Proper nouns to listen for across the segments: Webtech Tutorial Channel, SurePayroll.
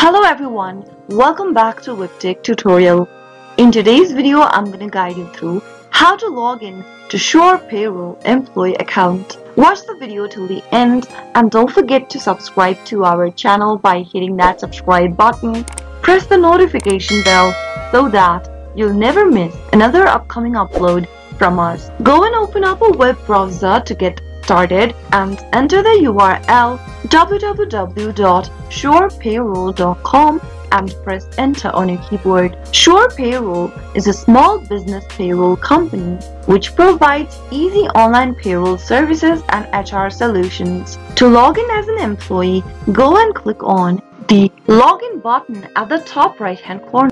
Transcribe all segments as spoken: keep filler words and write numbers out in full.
Hello everyone, welcome back to WebTech tutorial. In today's video, I'm going to guide you through how to log in to SurePayroll employee account. Watch the video till the end and don't forget to subscribe to our channel by hitting that subscribe button. Press the notification bell so that you'll never miss another upcoming upload from us. Go and open up a web browser to get started and enter the U R L w w w dot surepayroll dot com and press enter on your keyboard. SurePayroll is a small business payroll company which provides easy online payroll services and H R solutions. To log in as an employee, go and click on the login button at the top right hand corner.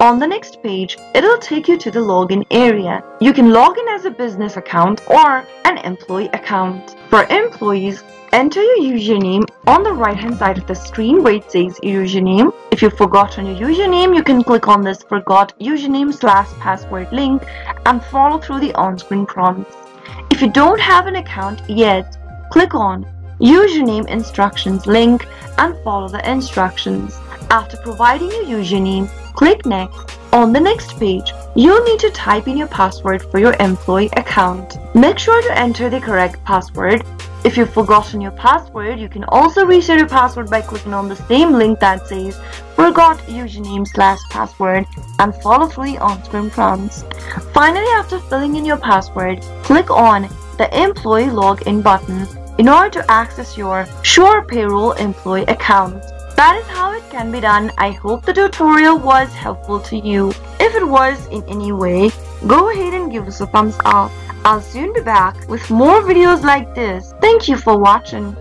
On the next page, it'll take you to the login area. You can log in as a business account or an employee account. For employees, enter your username on the right hand side of the screen where it says username. If you've forgotten your username, you can click on this forgot username slash password link and follow through the on-screen prompts. If you don't have an account yet, click on username instructions link and follow the instructions. After providing your username, click Next. On the next page, you'll need to type in your password for your employee account. Make sure to enter the correct password. If you've forgotten your password, you can also reset your password by clicking on the same link that says forgot username slash password and follow through the on-screen prompts. Finally, after filling in your password, click on the employee login button in order to access your SurePayroll employee account. That is how it can be done. I hope the tutorial was helpful to you. If it was in any way, go ahead and give us a thumbs up. I'll soon be back with more videos like this. Thank you for watching.